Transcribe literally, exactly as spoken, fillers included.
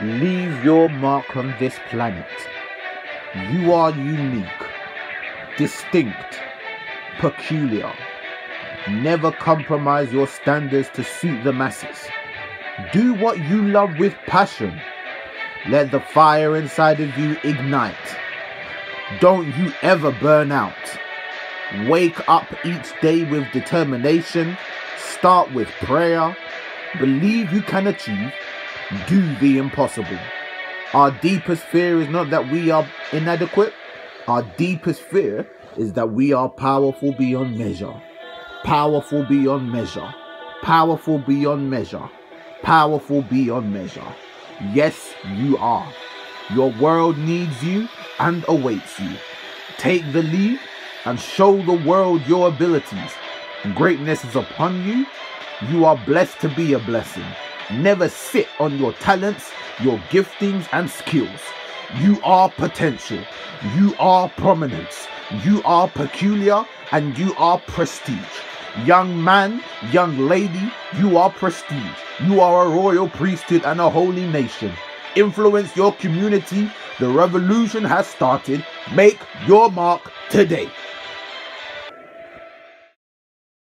Leave your mark on this planet. You are unique, distinct, peculiar. Never compromise your standards to suit the masses. Do what you love with passion. Let the fire inside of you ignite. Don't you ever burn out. Wake up each day with determination. Start with prayer. Believe you can achieve. Do the impossible. Our deepest fear is not that we are inadequate. Our deepest fear is that we are powerful beyond measure. Powerful beyond measure. Powerful beyond measure. Powerful beyond measure. Yes, you are. Your world needs you and awaits you. Take the lead and show the world your abilities. Greatness is upon you. You are blessed to be a blessing. Never sit on your talents, your giftings and skills. You are potential. You are prominence. You are peculiar and you are prestige. Young man, young lady, you are prestige. You are a royal priesthood and a holy nation. Influence your community. The revolution has started. Make your mark today.